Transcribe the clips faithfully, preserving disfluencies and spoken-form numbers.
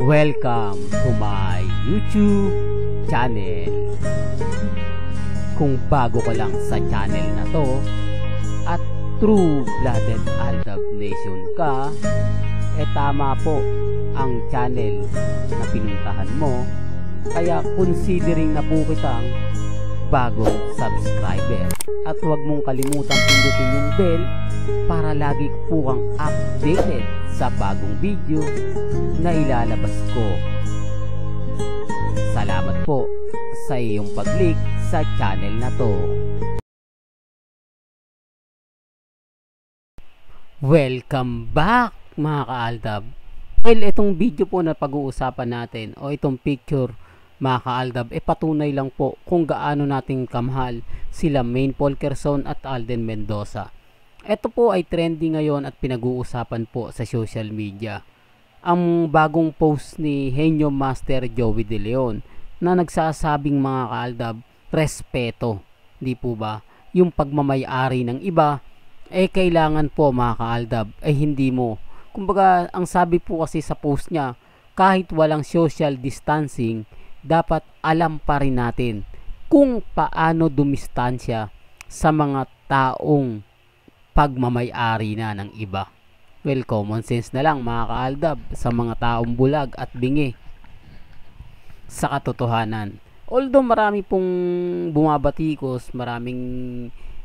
Welcome to my YouTube channel. Kung bago ka lang sa channel na to at true-blooded A L D U B Nation ka, eh tama po ang channel na pinuntahan mo, kaya considering na po kitang bagong subscriber. At huwag mong kalimutan pindutin yung bell para lagi po kang updated sa bagong video na ilalabas ko. Salamat po sa iyong pag-click sa channel na to. Welcome back mga ka-A L D U B. Well, itong video po na pag-uusapan natin o itong picture mga ka-A L D U B, e patunay lang po kung gaano nating kamahal sila Maine Mendoza at Alden Mendoza. Ito po ay trending ngayon at pinag-uusapan po sa social media. Ang bagong post ni HENYO Master Joey De Leon na nagsasabing mga ka-A L D U B, respeto, di po ba? Yung pagmamayari ng iba, eh kailangan po mga ka-A L D U B, eh hindi mo. Kumbaga, ang sabi po kasi sa post niya, kahit walang social distancing, dapat alam pa rin natin kung paano dumistansya sa mga taong pagmamayari na ng iba. Well, common sense na lang mga ka-A L D U B sa mga taong bulag at bingi sa katotohanan. Although marami pong bumabatikos, maraming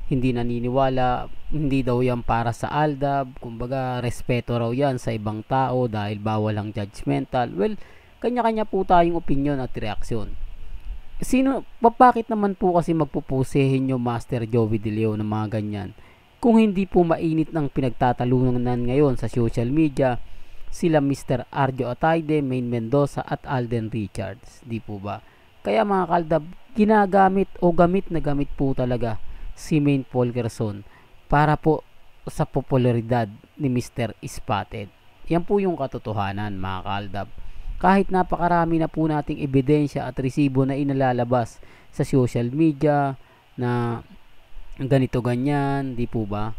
hindi naniniwala, hindi daw yan para sa A L D U B, kumbaga respeto raw yan sa ibang tao dahil bawal ang judgmental. Well, kanya-kanya po tayong opinion at reaksyon. Sino, bakit naman po kasi magpupusihin yung Master Joey De Leon ng mga ganyan? Kung hindi po mainit ng pinagtatalunan ngayon sa social media, sila Mister Arjo Atayde, Maine Mendoza at Alden Richards, di po ba? Kaya mga ka-A L D U B, ginagamit o gamit na gamit po talaga si Maine Mendoza para po sa popularidad ni Mister Spotted. Yan po yung katotohanan mga ka-A L D U B. Kahit napakarami na po nating ebidensya at resibo na inalalabas sa social media na ganito ganyan, di po ba?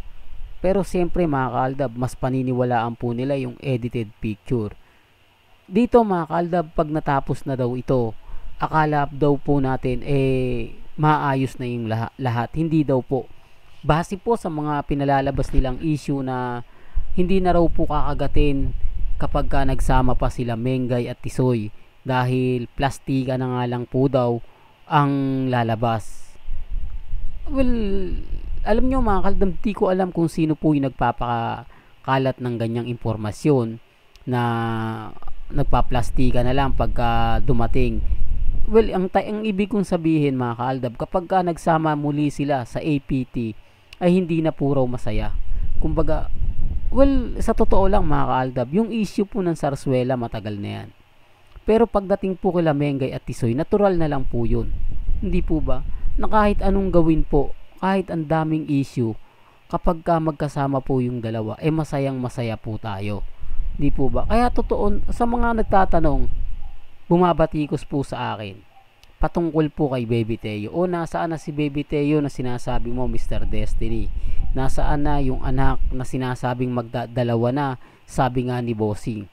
Pero siyempre mga ka-A L D U B, mas paniniwalaan po nila yung edited picture. Dito mga ka-A L D U B, pag natapos na daw ito, akala daw po natin eh maayos na yung lah lahat. Hindi daw po. Base po sa mga pinalalabas nilang issue na hindi na raw po kakagatin kapag ka nagsama pa sila Menngay at Tisoy dahil plastika na nga lang po daw ang lalabas. Well, alam nyo mga ka-A L D U B, di ko alam kung sino po yung nagpapakalat ng ganyang impormasyon na nagpaplastika na lang pagka dumating. Well, ang, ang ibig kong sabihin mga ka-A L D U B, kapag ka nagsama muli sila sa A P T, ay hindi na puro masaya. Kumbaga, well, sa totoo lang mga ka-A L D U B, yung issue po ng sarsuela matagal na yan. Pero pagdating po kila Menngay at Tisoy, natural na lang po yun. Hindi po ba? Na kahit anong gawin po, kahit ang daming issue, kapag ka magkasama po yung dalawa, eh masayang masaya po tayo. Di po ba? Kaya totoo, sa mga nagtatanong, bumabatikos po sa akin, patungkol po kay Baby Teo. O nasaan na si Baby Teo na sinasabi mo Mister Destiny? Nasaan na yung anak na sinasabing magdadalawa na, sabi nga ni Bossing?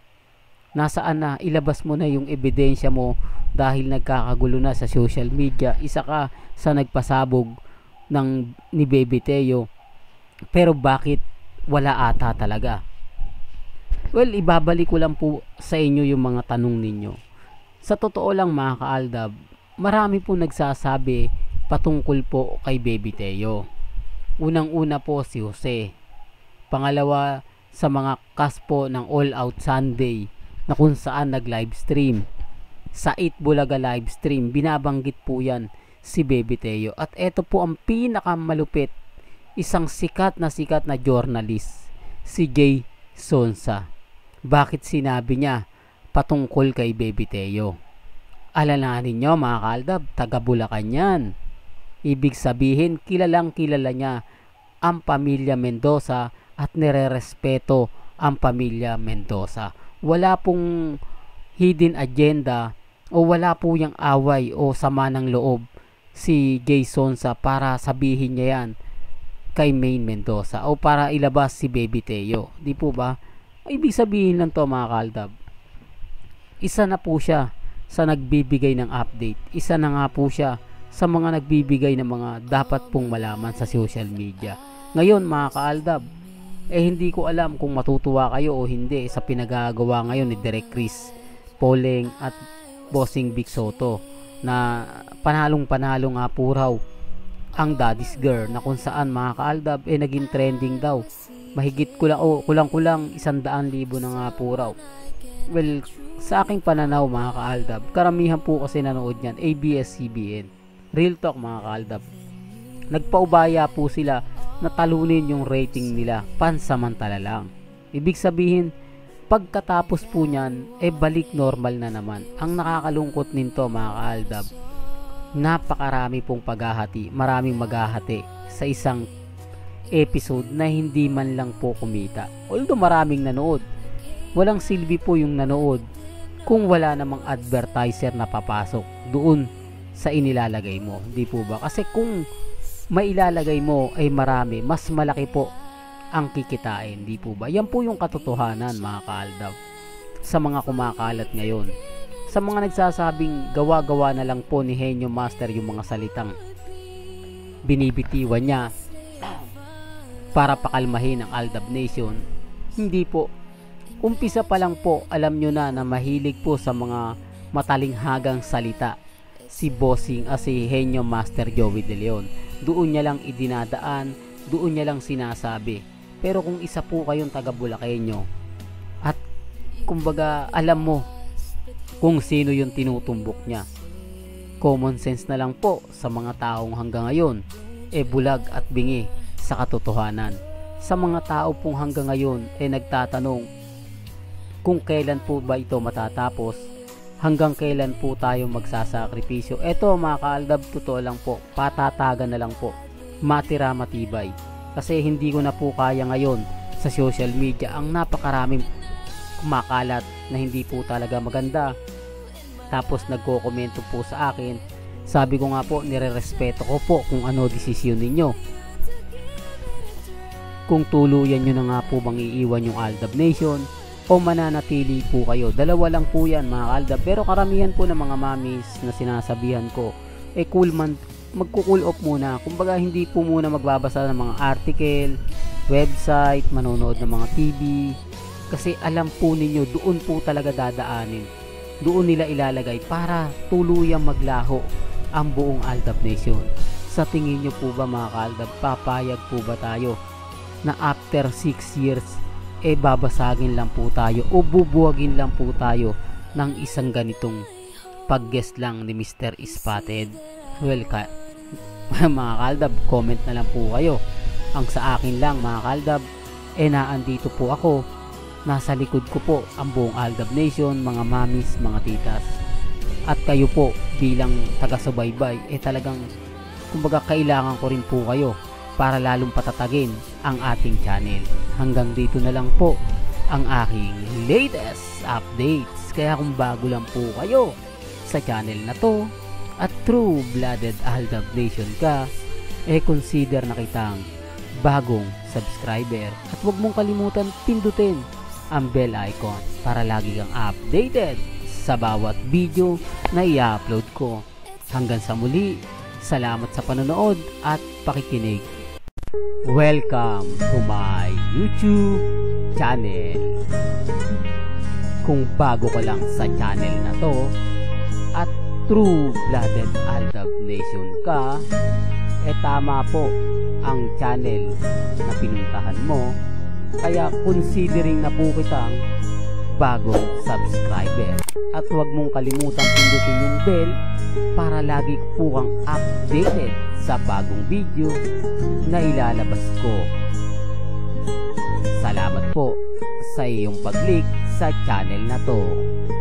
Nasaan na, ilabas mo na yung ebidensya mo dahil nagkakagulo na sa social media. Isa ka sa nagpasabog ng, ni Baby Teo. Pero bakit wala ata talaga? Well, ibabalik ko lang po sa inyo yung mga tanong ninyo. Sa totoo lang mga ka-A L D U B, marami po nagsasabi patungkol po kay Baby Teo. Unang-una po si Jose. Pangalawa sa mga kaspo ng All Out Sunday na kung saan nag-livestream sa Eat Bulaga livestream, binabanggit po yan si Baby Teo. At eto po ang pinakamalupit, isang sikat na sikat na journalist, si Jay Sonza. Bakit sinabi niya patungkol kay Baby Teo? Alalahanin nyo mga ka-A L D U B, taga Bulacan yan. Ibig sabihin, kilalang kilala niya ang pamilya Mendoza at nirerespeto ang pamilya Mendoza. Wala pong hidden agenda o wala po yung away o sama ng loob si Jay Sonza para sabihin niya yan kay Maine Mendoza o para ilabas si Baby Teo. Di po ba? Ibig sabihin lang to mga ka-A L D U B, isa na po siya sa nagbibigay ng update. Isa na nga po siya sa mga nagbibigay ng mga dapat pong malaman sa social media. Ngayon mga ka-Aldab, eh hindi ko alam kung matutuwa kayo o hindi sa pinagagawa ngayon ni Derek Chris Poleng at Bossing Big Soto, na panalong panalo nga po raw ang Daddy's Girl, na kung saan mga ka-Aldab eh naging trending daw. Mahigit kulang oh, kulang kulang isandaan libo na nga po raw. Well, sa aking pananaw mga ka-Aldab, karamihan po kasi nanood niyan A B S C B N. Real talk mga ka-Aldab, nagpaubaya po sila na talunin yung rating nila pansamantala lang. Ibig sabihin, pagkatapos po niyan eh balik normal na naman. Ang nakakalungkot nito mga ka-Aldab, napakarami pong paghahati, maraming maghahati sa isang episode na hindi man lang po kumita. Although maraming nanood, walang silbi po yung nanood kung wala namang advertiser na papasok doon sa inilalagay mo, di po ba? Kasi kung mailalagay mo ay marami, mas malaki po ang kikitain, di po ba? Yan po yung katotohanan mga ka-Aldab sa mga kumakalat ngayon, sa mga nagsasabing gawa-gawa na lang po ni Henyo Master yung mga salitang binibitiwan niya para pakalmahin ang Aldab Nation. Hindi po, umpisa pa lang po alam nyo na na mahilig po sa mga matalinghagang salita si Bossing as si Henyo Master Joey De Leon. Doon niya lang idinadaan, doon niya lang sinasabi. Pero kung isa po kayong taga Bulakenyo at kumbaga alam mo kung sino yung tinutumbok niya, common sense na lang po sa mga taong hanggang ngayon e bulag at bingi sa katotohanan. Sa mga tao pong hanggang ngayon e nagtatanong kung kailan po ba ito matatapos, hanggang kailan po tayo magsasakripisyo. Eto mga ka-Aldab, totoo lang po, patatagan na lang po, matira matibay. Kasi hindi ko na po kaya ngayon sa social media ang napakaraming kumakalat na hindi po talaga maganda. Tapos nagko-komento po sa akin. Sabi ko nga po, nirerespeto ko po kung ano desisyon ninyo. Kung tuluyan nyo na nga po bang iiwan yung Aldab Nation o mananatili po kayo. Dalawa lang po yan mga Aldab. Pero karamihan po ng mga mamis na sinasabihan ko, eh cool man, magko-cool off muna. Kumbaga hindi po muna magbabasa ng mga article, website, manonood ng mga T V. Kasi alam po ninyo, doon po talaga dadaanin, doon nila ilalagay para tuluyang maglaho ang buong Aldab Nation. Sa tingin nyo po ba mga ka-Aldab, papayag po ba tayo na after six years eh babasagin lang po tayo o bubuwagin lang po tayo ng isang ganitong pag-guest lang ni Mister Spotted? Well, ka mga ka-Aldab, comment na lang po kayo. Ang sa akin lang mga ka-Aldab, eh naandito po ako, nasa likod ko po ang buong Aldab Nation, mga mamis, mga titas. At kayo po bilang taga-subaybay, eh talagang kumbaga kailangan ko rin po kayo para lalong patatagin ang ating channel. Hanggang dito na lang po ang aking latest updates. Kaya kung bago lang po kayo sa channel na to at true-blooded Aldab Nation ka, eh consider na kitang bagong subscriber. At huwag mong kalimutan pindutin ang bell icon para lagi kang updated sa bawat video na i-upload ko. Hanggang sa muli, salamat sa panonood at pakikinig. Welcome to my YouTube channel. Kung bago ka lang sa channel na to at true-blooded Aldab Nation ka, e tama po ang channel na pinuntahan mo. Kaya considering na po kitang bagong subscriber. At huwag mong kalimutan pindutin yung bell para lagi po kang updated sa bagong video na ilalabas ko. Salamat po sa iyong pag-click sa channel na to.